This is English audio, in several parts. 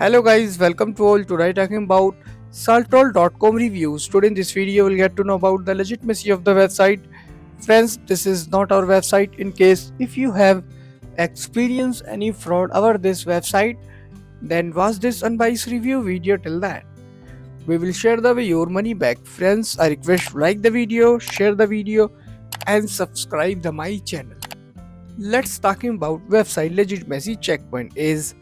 Hello guys, welcome to all. Today talking about saltroll.com reviews. Today in this video we'll get to know about the legitimacy of the website. Friends, this is not our website. In case if you have experienced any fraud over this website, then watch this unbiased review video till that. We will share the way your money back. Friends, I request like the video, share the video and subscribe to my channel. Let's talking about website legitimacy checkpoint. Is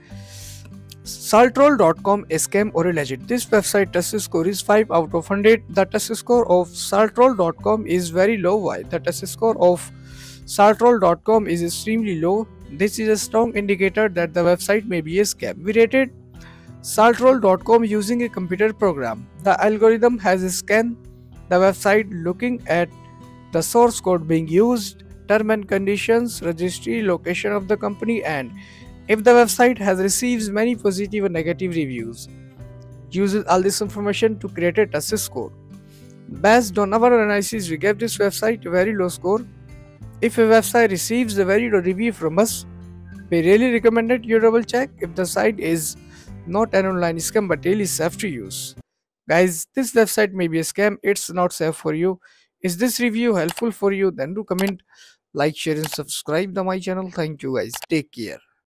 saltroll.com a scam or illegit? This website test score is 5 out of 100. The test score of saltroll.com is very low. Why? The test score of saltroll.com is extremely low. This is a strong indicator that the website may be a scam. We rated saltroll.com using a computer program. The algorithm has scanned the website looking at the source code being used, terms and conditions, registry, location of the company, and if the website has received many positive or negative reviews, uses all this information to create a test score. Based on our analysis, we gave this website a very low score. If a website receives a very low review from us, we really recommend that you double check if the site is not an online scam but really safe to use. Guys, this website may be a scam, it's not safe for you. Is this review helpful for you? Then do comment, like, share and subscribe to my channel. Thank you guys, take care.